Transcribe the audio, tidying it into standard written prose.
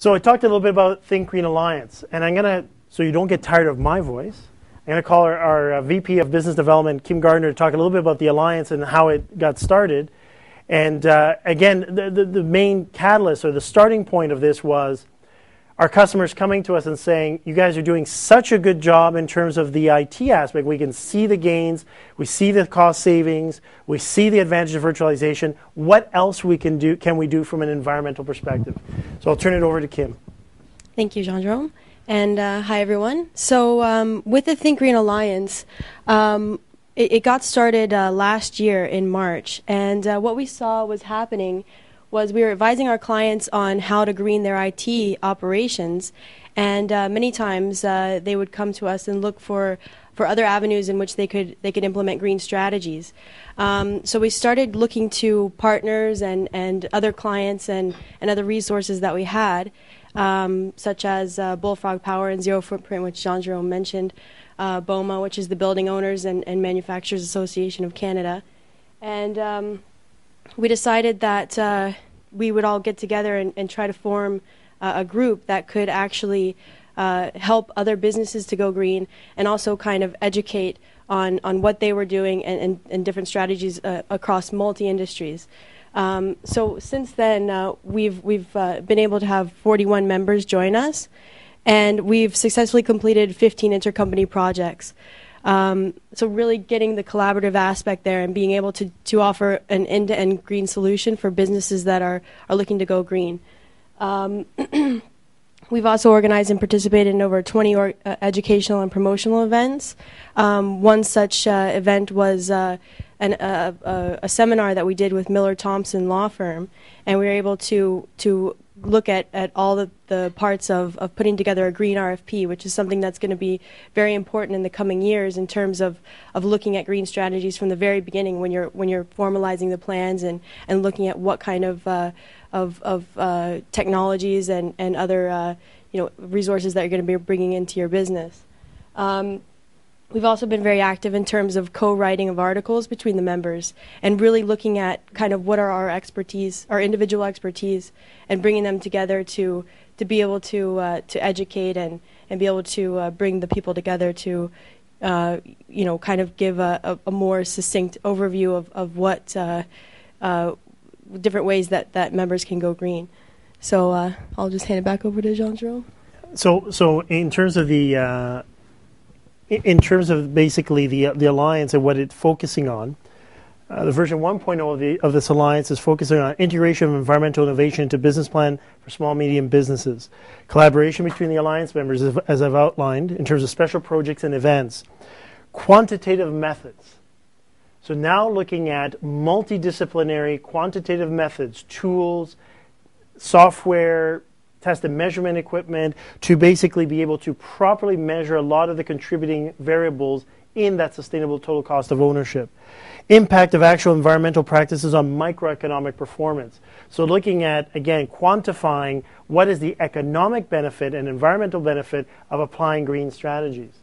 So I talked a little bit about Think Green Alliance, and I'm going to, so you don't get tired of my voice, I'm going to call our VP of Business Development, Kim Gardner, to talk a little bit about the Alliance and how it got started. And again, the main catalyst or the starting point of this was our customers coming to us and saying, you guys are doing such a good job in terms of the IT aspect. We can see the gains, we see the cost savings, we see the advantage of virtualization. What else we can do, can we do from an environmental perspective? So I'll turn it over to Kim. Thank you, Jean-Jérôme. And hi, everyone. So with the Think Green Alliance, it got started last year in March. And what we saw was happening was we were advising our clients on how to green their IT operations. And many times they would come to us and look for other avenues in which they could implement green strategies. So we started looking to partners and other clients and other resources that we had. Such as Bullfrog Power and Zero Footprint, which Jean-Jérôme mentioned, BOMA, which is the Building Owners and Manufacturers Association of Canada. And we decided that we would all get together and try to form a group that could actually help other businesses to go green and also kind of educate on what they were doing and different strategies across multi-industries. So since then, we've been able to have 41 members join us, and we've successfully completed 15 intercompany projects. So really getting the collaborative aspect there and being able to offer an end-to-end green solution for businesses that are looking to go green. We've also organized and participated in over 20 educational and promotional events. One such event was a seminar that we did with Miller Thompson law firm, and we were able to look at all the parts of putting together a green RFP, which is something that's going to be very important in the coming years in terms of looking at green strategies from the very beginning when you're formalizing the plans and looking at what kind of technologies and other resources that you're going to be bringing into your business. We've also been very active in terms of co-writing of articles between the members and really looking at kind of what are our expertise, our individual expertise, and bringing them together to be able to educate and be able to bring the people together to kind of give a more succinct overview of what different ways that members can go green. So I'll just hand it back over to Jean-Jérôme. So in terms of the basically the Alliance and what it's focusing on, the version 1.0 of this Alliance is focusing on integration of environmental innovation into business plan for small, medium businesses. Collaboration between the Alliance members, as I've outlined, in terms of special projects and events. Quantitative methods. So now looking at multidisciplinary quantitative methods, tools, software, test and measurement equipment to basically be able to properly measure a lot of the contributing variables in that sustainable total cost of ownership. Impact of actual environmental practices on microeconomic performance. So looking at, again, quantifying what is the economic benefit and environmental benefit of applying green strategies.